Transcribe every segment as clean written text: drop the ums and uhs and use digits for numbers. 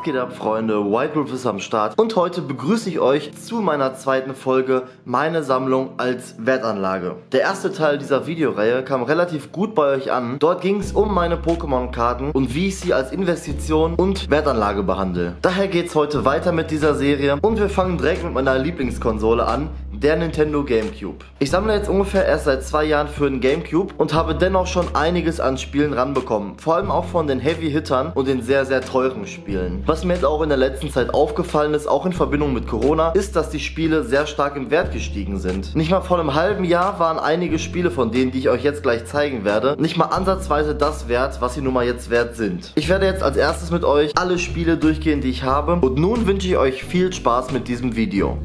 Was geht ab, Freunde? White Wolf ist am Start und heute begrüße ich euch zu meiner zweiten Folge, meine Sammlung als Wertanlage. Der erste Teil dieser Videoreihe kam relativ gut bei euch an. Dort ging es um meine Pokémon-Karten und wie ich sie als Investition und Wertanlage behandle. Daher geht es heute weiter mit dieser Serie und wir fangen direkt mit meiner Lieblingskonsole an, der Nintendo GameCube. Ich sammle jetzt ungefähr erst seit 2 Jahren für den GameCube und habe dennoch schon einiges an Spielen ranbekommen. Vor allem auch von den Heavy-Hittern und den sehr, sehr teuren Spielen. Was mir jetzt auch in der letzten Zeit aufgefallen ist, auch in Verbindung mit Corona, ist, dass die Spiele sehr stark im Wert gestiegen sind. Nicht mal vor einem halben Jahr waren einige Spiele von denen, die ich euch jetzt gleich zeigen werde, nicht mal ansatzweise das wert, was sie nun mal jetzt wert sind. Ich werde jetzt als erstes mit euch alle Spiele durchgehen, die ich habe. Und nun wünsche ich euch viel Spaß mit diesem Video.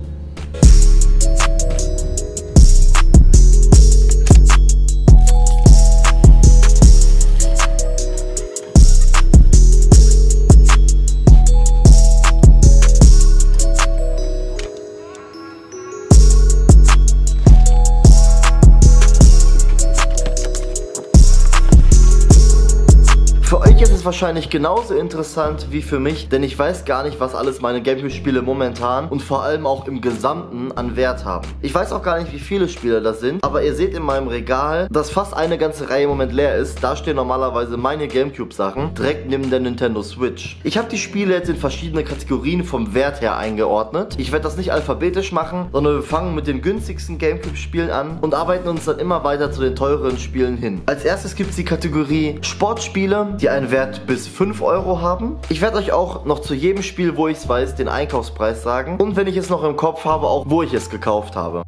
Wahrscheinlich genauso interessant wie für mich, denn ich weiß gar nicht, was alles meine Gamecube-Spiele momentan und vor allem auch im Gesamten an Wert haben. Ich weiß auch gar nicht, wie viele Spiele das sind, aber ihr seht in meinem Regal, dass fast eine ganze Reihe im Moment leer ist. Da stehen normalerweise meine Gamecube-Sachen direkt neben der Nintendo Switch. Ich habe die Spiele jetzt in verschiedene Kategorien vom Wert her eingeordnet. Ich werde das nicht alphabetisch machen, sondern wir fangen mit den günstigsten Gamecube-Spielen an und arbeiten uns dann immer weiter zu den teureren Spielen hin. Als erstes gibt es die Kategorie Sportspiele, die einen Wert bis 5 Euro haben. Ich werde euch auch noch zu jedem Spiel, wo ich es weiß, den Einkaufspreis sagen und wenn ich es noch im Kopf habe, auch wo ich es gekauft habe.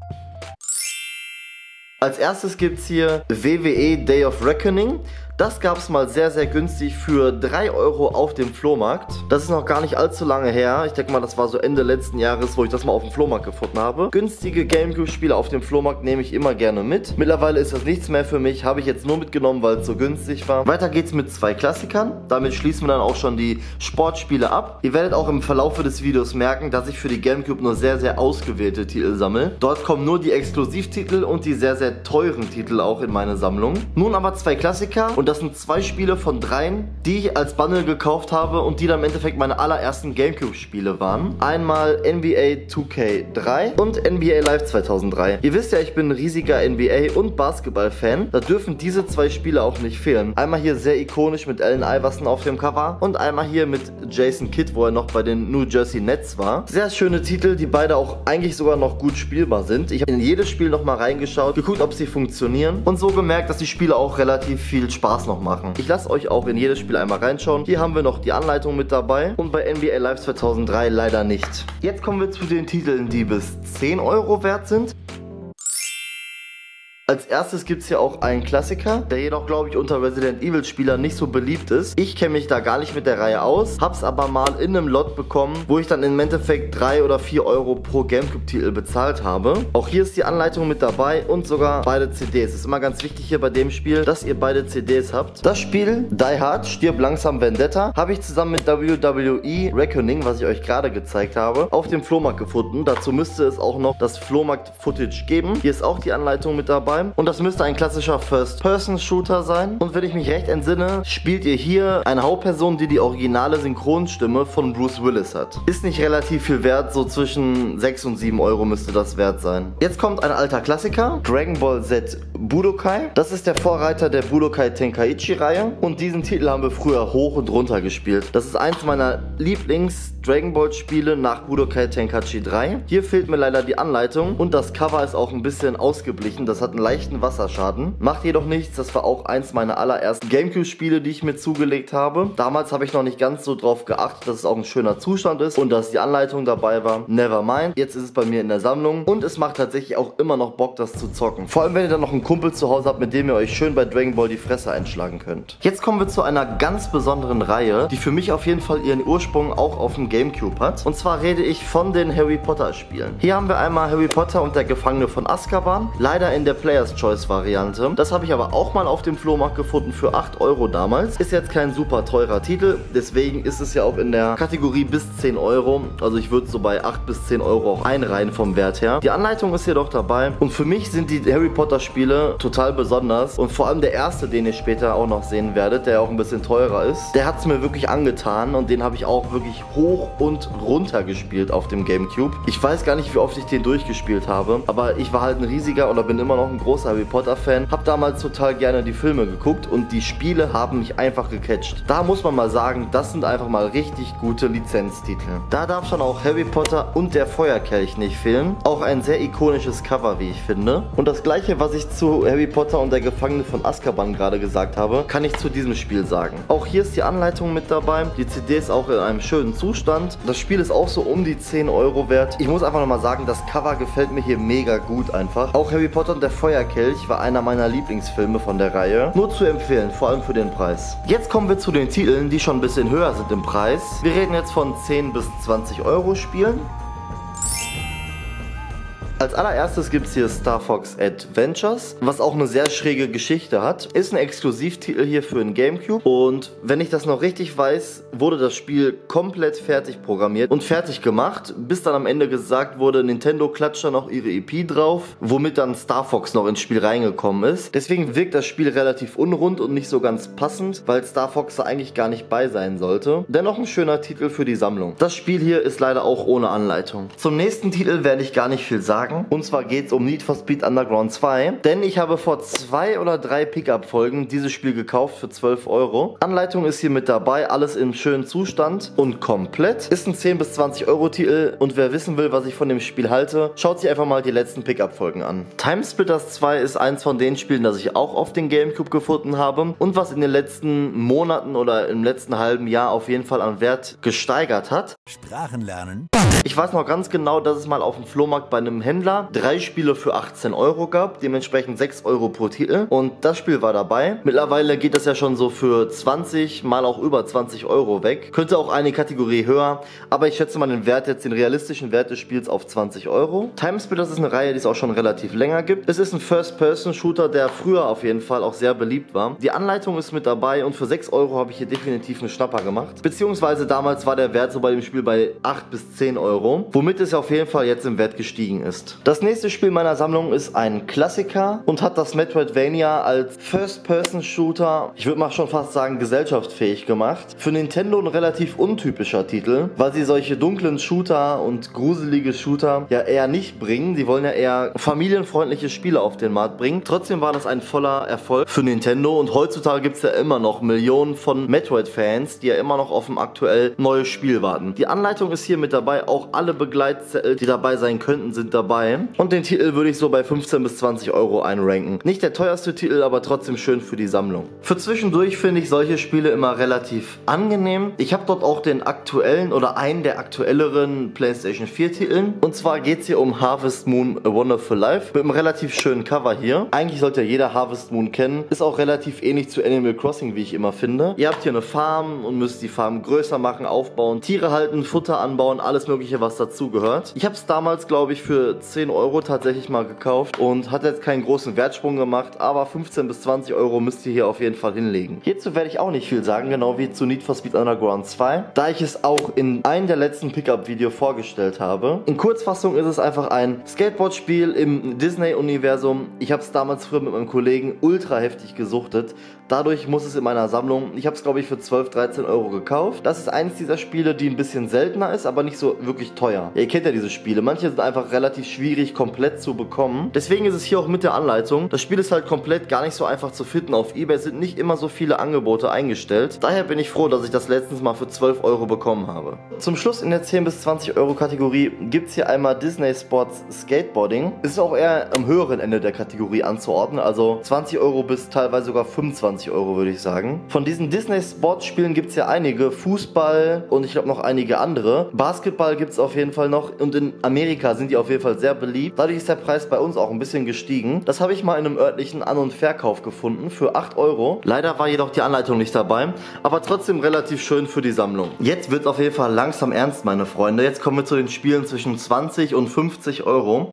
Als erstes gibt es hier WWE Day of Reckoning. Das gab es mal sehr, sehr günstig für 3 Euro auf dem Flohmarkt. Das ist noch gar nicht allzu lange her. Ich denke mal, das war so Ende letzten Jahres, wo ich das mal auf dem Flohmarkt gefunden habe. Günstige Gamecube-Spiele auf dem Flohmarkt nehme ich immer gerne mit. Mittlerweile ist das nichts mehr für mich. Habe ich jetzt nur mitgenommen, weil es so günstig war. Weiter geht's mit 2 Klassikern. Damit schließen wir dann auch schon die Sportspiele ab. Ihr werdet auch im Verlauf des Videos merken, dass ich für die Gamecube nur sehr, sehr ausgewählte Titel sammle. Dort kommen nur die Exklusivtitel und die sehr, sehr teuren Titel auch in meine Sammlung. Nun aber 2 Klassiker und das sind 2 Spiele von 3, die ich als Bundle gekauft habe und die dann im Endeffekt meine allerersten Gamecube-Spiele waren. Einmal NBA 2K3 und NBA Live 2003. Ihr wisst ja, ich bin ein riesiger NBA- und Basketball-Fan. Da dürfen diese 2 Spiele auch nicht fehlen. Einmal hier sehr ikonisch mit Allen Iverson auf dem Cover und einmal hier mit Jason Kidd, wo er noch bei den New Jersey Nets war. Sehr schöne Titel, die beide auch eigentlich sogar noch gut spielbar sind. Ich habe in jedes Spiel nochmal reingeschaut, geguckt, ob sie funktionieren und so gemerkt, dass die Spiele auch relativ viel Spaß noch machen. Ich lasse euch auch in jedes Spiel einmal reinschauen. Hier haben wir noch die Anleitung mit dabei und bei NBA Live 2003 leider nicht. Jetzt kommen wir zu den Titeln, die bis 10 Euro wert sind. Als erstes gibt es hier auch einen Klassiker, der jedoch, glaube ich, unter Resident Evil Spielern nicht so beliebt ist. Ich kenne mich da gar nicht mit der Reihe aus, hab's aber mal in einem Lot bekommen, wo ich dann im Endeffekt 3 oder 4 Euro pro Gamecube-Titel bezahlt habe. Auch hier ist die Anleitung mit dabei und sogar beide CDs. Ist immer ganz wichtig hier bei dem Spiel, dass ihr beide CDs habt. Das Spiel Die Hard, stirb langsam Vendetta, habe ich zusammen mit WWE Reckoning, was ich euch gerade gezeigt habe, auf dem Flohmarkt gefunden. Dazu müsste es auch noch das Flohmarkt-Footage geben. Hier ist auch die Anleitung mit dabei. Und das müsste ein klassischer First-Person-Shooter sein. Und wenn ich mich recht entsinne, spielt ihr hier eine Hauptperson, die die originale Synchronstimme von Bruce Willis hat. Ist nicht relativ viel wert, so zwischen 6 und 7 Euro müsste das wert sein. Jetzt kommt ein alter Klassiker, Dragon Ball Z Budokai. Das ist der Vorreiter der Budokai Tenkaichi-Reihe. Und diesen Titel haben wir früher hoch und runter gespielt. Das ist eins meiner Lieblings-Dragon Ball-Spiele nach Budokai Tenkaichi 3. Hier fehlt mir leider die Anleitung und das Cover ist auch ein bisschen ausgeblichen. Das hat einen leichten Wasserschaden. Macht jedoch nichts, das war auch eins meiner allerersten Gamecube-Spiele, die ich mir zugelegt habe. Damals habe ich noch nicht ganz so drauf geachtet, dass es auch ein schöner Zustand ist und dass die Anleitung dabei war. Nevermind. Jetzt ist es bei mir in der Sammlung und es macht tatsächlich auch immer noch Bock, das zu zocken. Vor allem, wenn ihr dann noch einen Kumpel zu Hause habt, mit dem ihr euch schön bei Dragon Ball die Fresse einschlagen könnt. Jetzt kommen wir zu einer ganz besonderen Reihe, die für mich auf jeden Fall ihren Ursprung auch auf dem Gamecube hat. Und zwar rede ich von den Harry Potter-Spielen. Hier haben wir einmal Harry Potter und der Gefangene von Azkaban. Leider in der Player Buyer's Choice Variante. Das habe ich aber auch mal auf dem Flohmarkt gefunden für 8 Euro damals. Ist jetzt kein super teurer Titel, deswegen ist es ja auch in der Kategorie bis 10 Euro. Also ich würde so bei 8 bis 10 Euro auch einreihen vom Wert her. Die Anleitung ist jedoch dabei und für mich sind die Harry Potter Spiele total besonders und vor allem der erste, den ihr später auch noch sehen werdet, der auch ein bisschen teurer ist, der hat es mir wirklich angetan und den habe ich auch wirklich hoch und runter gespielt auf dem Gamecube. Ich weiß gar nicht, wie oft ich den durchgespielt habe, aber ich war halt ein riesiger oder bin immer noch ein großer Harry Potter Fan, habe damals total gerne die Filme geguckt und die Spiele haben mich einfach gecatcht. Da muss man mal sagen, das sind einfach mal richtig gute Lizenztitel. Da darf schon auch Harry Potter und der Feuerkelch nicht fehlen. Auch ein sehr ikonisches Cover, wie ich finde. Und das gleiche, was ich zu Harry Potter und der Gefangene von Azkaban gerade gesagt habe, kann ich zu diesem Spiel sagen. Auch hier ist die Anleitung mit dabei. Die CD ist auch in einem schönen Zustand. Das Spiel ist auch so um die 10 Euro wert. Ich muss einfach nochmal sagen, das Cover gefällt mir hier mega gut einfach. Auch Harry Potter und der Feuerkelch war einer meiner Lieblingsfilme von der Reihe. Nur zu empfehlen, vor allem für den Preis. Jetzt kommen wir zu den Titeln, die schon ein bisschen höher sind im Preis. Wir reden jetzt von 10 bis 20 Euro Spielen. Als allererstes gibt es hier Star Fox Adventures, was auch eine sehr schräge Geschichte hat. Ist ein Exklusivtitel hier für den Gamecube und wenn ich das noch richtig weiß, wurde das Spiel komplett fertig programmiert und fertig gemacht, bis dann am Ende gesagt wurde, Nintendo klatscht da noch ihre EP drauf, womit dann Star Fox noch ins Spiel reingekommen ist. Deswegen wirkt das Spiel relativ unrund und nicht so ganz passend, weil Star Fox da eigentlich gar nicht bei sein sollte. Dennoch ein schöner Titel für die Sammlung. Das Spiel hier ist leider auch ohne Anleitung. Zum nächsten Titel werde ich gar nicht viel sagen. Und zwar geht es um Need for Speed Underground 2, denn ich habe vor 2 oder 3 Pickup-Folgen dieses Spiel gekauft für 12 Euro. Anleitung ist hier mit dabei, alles im schönen Zustand und komplett. Ist ein 10 bis 20 Euro Titel und wer wissen will, was ich von dem Spiel halte, schaut sich einfach mal die letzten Pickup-Folgen an. TimeSplitters 2 ist eins von den Spielen, das ich auch auf den Gamecube gefunden habe und was in den letzten Monaten oder im letzten halben Jahr auf jeden Fall an Wert gesteigert hat. Sprachen lernen. Ich weiß noch ganz genau, dass es mal auf dem Flohmarkt bei einem Händler 3 Spiele für 18 Euro gab, dementsprechend 6 Euro pro Titel und das Spiel war dabei. Mittlerweile geht das ja schon so für 20, mal auch über 20 Euro weg. Könnte auch eine Kategorie höher, aber ich schätze mal den Wert jetzt, den realistischen Wert des Spiels auf 20 Euro. TimeSplitters ist eine Reihe, die es auch schon relativ länger gibt. Es ist ein First-Person-Shooter, der früher auf jeden Fall auch sehr beliebt war. Die Anleitung ist mit dabei und für 6 Euro habe ich hier definitiv einen Schnapper gemacht. Beziehungsweise damals war der Wert so bei dem Spiel bei 8 bis 10 Euro, womit es auf jeden Fall jetzt im Wert gestiegen ist. Das nächste Spiel meiner Sammlung ist ein Klassiker und hat das Metroidvania als First-Person-Shooter, ich würde mal schon fast sagen, gesellschaftsfähig gemacht. Für Nintendo ein relativ untypischer Titel, weil sie solche dunklen Shooter und gruselige Shooter ja eher nicht bringen. Sie wollen ja eher familienfreundliche Spiele auf den Markt bringen. Trotzdem war das ein voller Erfolg für Nintendo und heutzutage gibt es ja immer noch Millionen von Metroid-Fans, die ja immer noch auf ein aktuell neues Spiel warten. Die Anleitung ist hier mit dabei, auch alle Begleitzettel, die dabei sein könnten, sind dabei. Und den Titel würde ich so bei 15 bis 20 Euro einranken. Nicht der teuerste Titel, aber trotzdem schön für die Sammlung. Für zwischendurch finde ich solche Spiele immer relativ angenehm. Ich habe dort auch den aktuellen oder einen der aktuelleren PlayStation 4 Titeln. Und zwar geht es hier um Harvest Moon A Wonderful Life mit einem relativ schönen Cover hier. Eigentlich sollte ja jeder Harvest Moon kennen. Ist auch relativ ähnlich zu Animal Crossing, wie ich immer finde. Ihr habt hier eine Farm und müsst die Farm größer machen, aufbauen, Tiere halten, Futter anbauen, alles mögliche, was dazugehört. Ich habe es damals, glaube ich, für 10 Euro tatsächlich mal gekauft und hat jetzt keinen großen Wertsprung gemacht, aber 15 bis 20 Euro müsst ihr hier auf jeden Fall hinlegen. Hierzu werde ich auch nicht viel sagen, genau wie zu Need for Speed Underground 2, da ich es auch in einem der letzten Pickup-Video vorgestellt habe. In Kurzfassung ist es einfach ein Skateboard-Spiel im Disney-Universum. Ich habe es damals früher mit meinem Kollegen ultra heftig gesuchtet. Dadurch muss es in meiner Sammlung. Ich habe es, glaube ich, für 12, 13 Euro gekauft. Das ist eins dieser Spiele, die ein bisschen seltener ist, aber nicht so wirklich teuer. Ja, ihr kennt ja diese Spiele. Manche sind einfach relativ schwierig komplett zu bekommen. Deswegen ist es hier auch mit der Anleitung. Das Spiel ist halt komplett gar nicht so einfach zu finden. Auf eBay sind nicht immer so viele Angebote eingestellt. Daher bin ich froh, dass ich das letztens mal für 12 Euro bekommen habe. Zum Schluss in der 10 bis 20 Euro Kategorie gibt es hier einmal Disney Sports Skateboarding. Ist auch eher am höheren Ende der Kategorie anzuordnen. Also 20 Euro bis teilweise sogar 25 Euro würde ich sagen. Von diesen Disney Sports Spielen gibt es ja einige. Fußball und ich glaube noch einige andere. Basketball gibt es auf jeden Fall noch. Und in Amerika sind die auf jeden Fall sehr beliebt. Dadurch ist der Preis bei uns auch ein bisschen gestiegen. Das habe ich mal in einem örtlichen An- und Verkauf gefunden für 8 Euro. Leider war jedoch die Anleitung nicht dabei, aber trotzdem relativ schön für die Sammlung. Jetzt wird es auf jeden Fall langsam ernst, meine Freunde. Jetzt kommen wir zu den Spielen zwischen 20 und 50 Euro.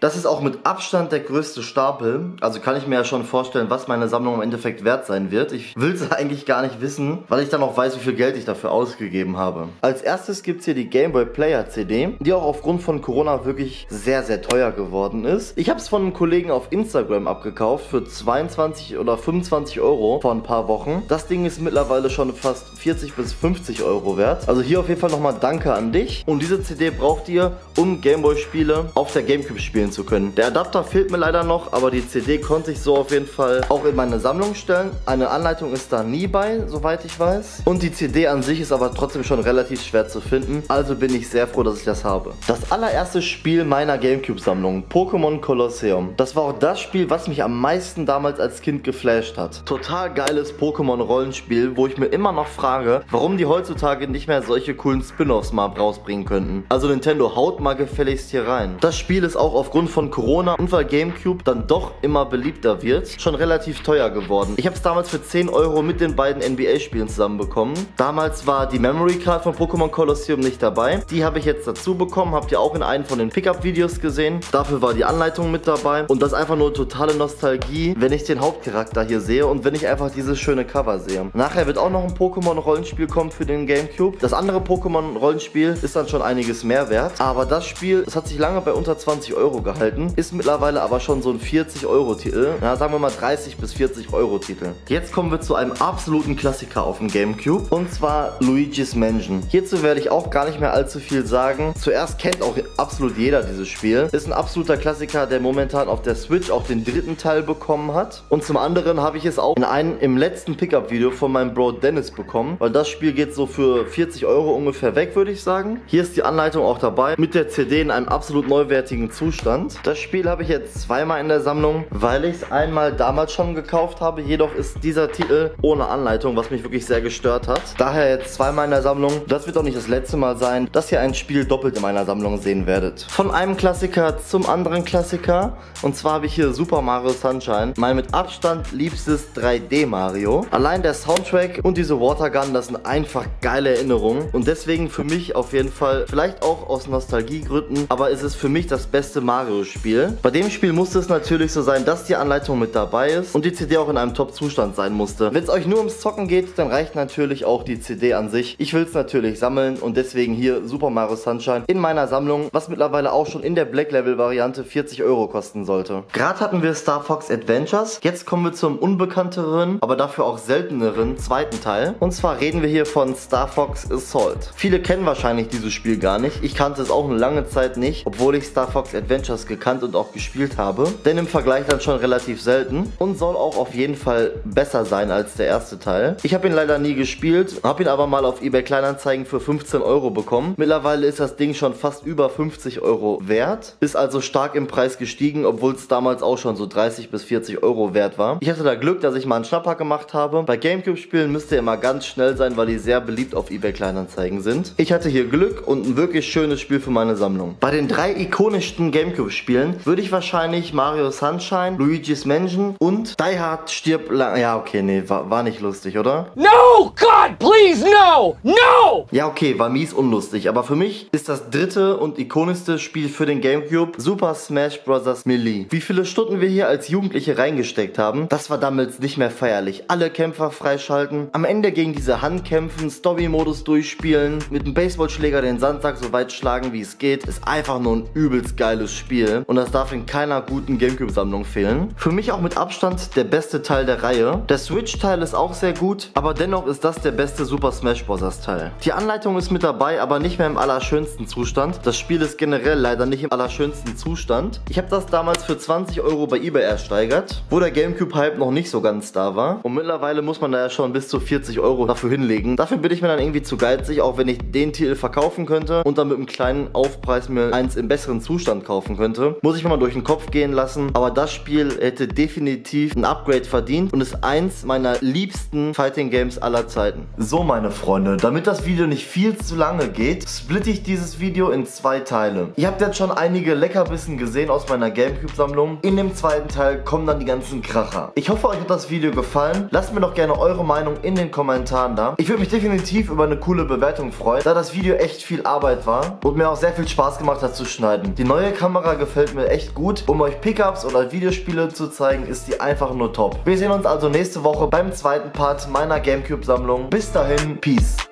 Das ist auch mit Abstand der größte Stapel, also kann ich mir ja schon vorstellen, was meine Sammlung im Endeffekt wert sein wird. Ich will es eigentlich gar nicht wissen, weil ich dann auch weiß, wie viel Geld ich dafür ausgegeben habe. Als erstes gibt es hier die Gameboy Player CD, die auch aufgrund von Corona wirklich sehr, sehr teuer geworden ist. Ich habe es von einem Kollegen auf Instagram abgekauft für 22 oder 25 Euro vor ein paar Wochen. Das Ding ist mittlerweile schon fast 40 bis 50 Euro wert. Also hier auf jeden Fall nochmal Danke an dich. Und diese CD braucht ihr, um Gameboy-Spiele auf der Gamecube spielen zu können. Der Adapter fehlt mir leider noch, aber die CD konnte ich so auf jeden Fall auch in meine Sammlung stellen. Eine Anleitung ist da nie bei, soweit ich weiß. Und die CD an sich ist aber trotzdem schon relativ schwer zu finden, also bin ich sehr froh, dass ich das habe. Das allererste Spiel meiner Gamecube-Sammlung, Pokémon Colosseum. Das war auch das Spiel, was mich am meisten damals als Kind geflasht hat. Total geiles Pokémon-Rollenspiel, wo ich mir immer noch frage, warum die heutzutage nicht mehr solche coolen Spin-Offs mal rausbringen könnten. Also Nintendo, haut mal gefälligst hier rein. Das Spiel ist auch aufgrund von Corona und weil Gamecube dann doch immer beliebter wird, schon relativ teuer geworden. Ich habe es damals für 10 Euro mit den beiden NBA-Spielen zusammenbekommen. Damals war die Memory Card von Pokémon Colosseum nicht dabei. Die habe ich jetzt dazu bekommen, habt ihr auch in einem von den Pickup-Videos gesehen. Dafür war die Anleitung mit dabei und das einfach nur totale Nostalgie, wenn ich den Hauptcharakter hier sehe und wenn ich einfach dieses schöne Cover sehe. Nachher wird auch noch ein Pokémon-Rollenspiel kommen für den Gamecube. Das andere Pokémon-Rollenspiel ist dann schon einiges mehr wert, aber das Spiel, das hat sich lange bei unter 20 Euro gehalten, ist mittlerweile aber schon so ein 40-Euro-Titel, ja, sagen wir mal 30 bis 40-Euro-Titel. Jetzt kommen wir zu einem absoluten Klassiker auf dem Gamecube, und zwar Luigi's Mansion. Hierzu werde ich auch gar nicht mehr allzu viel sagen. Zuerst kennt auch absolut jeder dieses Spiel. Ist ein absoluter Klassiker, der momentan auf der Switch auch den dritten Teil bekommen hat. Und zum anderen habe ich es auch in einem im letzten Pickup-Video von meinem Bro Dennis bekommen, weil das Spiel geht so für 40 Euro ungefähr weg, würde ich sagen. Hier ist die Anleitung auch dabei, mit der CD in einem absolut neuwertigen Zustand. Das Spiel habe ich jetzt zweimal in der Sammlung, weil ich es einmal damals schon gekauft habe. Jedoch ist dieser Titel ohne Anleitung, was mich wirklich sehr gestört hat. Daher jetzt zweimal in der Sammlung. Das wird auch nicht das letzte Mal sein, dass ihr ein Spiel doppelt in meiner Sammlung sehen werdet. Von einem Klassiker zum anderen Klassiker. Und zwar habe ich hier Super Mario Sunshine. Mein mit Abstand liebstes 3D Mario. Allein der Soundtrack und diese Watergun, das sind einfach geile Erinnerungen. Und deswegen für mich auf jeden Fall, vielleicht auch aus Nostalgiegründen, aber es ist für mich das beste Mario Spiel. Bei dem Spiel musste es natürlich so sein, dass die Anleitung mit dabei ist und die CD auch in einem Top-Zustand sein musste. Wenn es euch nur ums Zocken geht, dann reicht natürlich auch die CD an sich. Ich will es natürlich sammeln und deswegen hier Super Mario Sunshine in meiner Sammlung, was mittlerweile auch schon in der Black-Level-Variante 40 Euro kosten sollte. Gerade hatten wir Star Fox Adventures. Jetzt kommen wir zum unbekannteren, aber dafür auch selteneren zweiten Teil. Und zwar reden wir hier von Star Fox Assault. Viele kennen wahrscheinlich dieses Spiel gar nicht. Ich kannte es auch eine lange Zeit nicht, obwohl ich Star Fox Adventures gekannt und auch gespielt habe, denn im Vergleich dann schon relativ selten und soll auch auf jeden Fall besser sein als der erste Teil. Ich habe ihn leider nie gespielt, habe ihn aber mal auf eBay Kleinanzeigen für 15 Euro bekommen. Mittlerweile ist das Ding schon fast über 50 Euro wert, ist also stark im Preis gestiegen, obwohl es damals auch schon so 30 bis 40 Euro wert war. Ich hatte da Glück, dass ich mal einen Schnapper gemacht habe. Bei Gamecube-Spielen müsst ihr immer ganz schnell sein, weil die sehr beliebt auf eBay Kleinanzeigen sind. Ich hatte hier Glück und ein wirklich schönes Spiel für meine Sammlung. Bei den drei ikonischsten Gamecube spielen, würde ich wahrscheinlich Mario Sunshine, Luigi's Mansion und Die Hard stirbt lang... Ja, okay, nee, war nicht lustig, oder? No, God, please, no! No! Ja, okay, war mies unlustig, aber für mich ist das dritte und ikonischste Spiel für den Gamecube Super Smash Bros. Melee. Wie viele Stunden wir hier als Jugendliche reingesteckt haben, das war damals nicht mehr feierlich. Alle Kämpfer freischalten, am Ende gegen diese Hand kämpfen, Story-Modus durchspielen, mit dem Baseballschläger den Sandsack so weit schlagen, wie es geht, ist einfach nur ein übelst geiles Spiel. Und das darf in keiner guten Gamecube-Sammlung fehlen. Für mich auch mit Abstand der beste Teil der Reihe. Der Switch-Teil ist auch sehr gut, aber dennoch ist das der beste Super Smash Bros. Teil. Die Anleitung ist mit dabei, aber nicht mehr im allerschönsten Zustand. Das Spiel ist generell leider nicht im allerschönsten Zustand. Ich habe das damals für 20 Euro bei eBay ersteigert, wo der Gamecube-Hype noch nicht so ganz da war. Und mittlerweile muss man da ja schon bis zu 40 Euro dafür hinlegen. Dafür bin ich mir dann irgendwie zu geizig, auch wenn ich den Titel verkaufen könnte und dann mit einem kleinen Aufpreis mir eins im besseren Zustand kaufen könnte. Muss ich mir mal durch den Kopf gehen lassen, aber das Spiel hätte definitiv ein Upgrade verdient und ist eins meiner liebsten Fighting Games aller Zeiten. So, meine Freunde, damit das Video nicht viel zu lange geht, splitte ich dieses Video in zwei Teile. Ihr habt jetzt schon einige Leckerbissen gesehen aus meiner Gamecube-Sammlung. In dem zweiten Teil kommen dann die ganzen Kracher. Ich hoffe, euch hat das Video gefallen. Lasst mir doch gerne eure Meinung in den Kommentaren da. Ich würde mich definitiv über eine coole Bewertung freuen, da das Video echt viel Arbeit war und mir auch sehr viel Spaß gemacht hat zu schneiden. Die neue Kamera Kamera gefällt mir echt gut. Um euch Pickups oder Videospiele zu zeigen, ist die einfach nur top. Wir sehen uns also nächste Woche beim zweiten Part meiner GameCube-Sammlung. Bis dahin, Peace.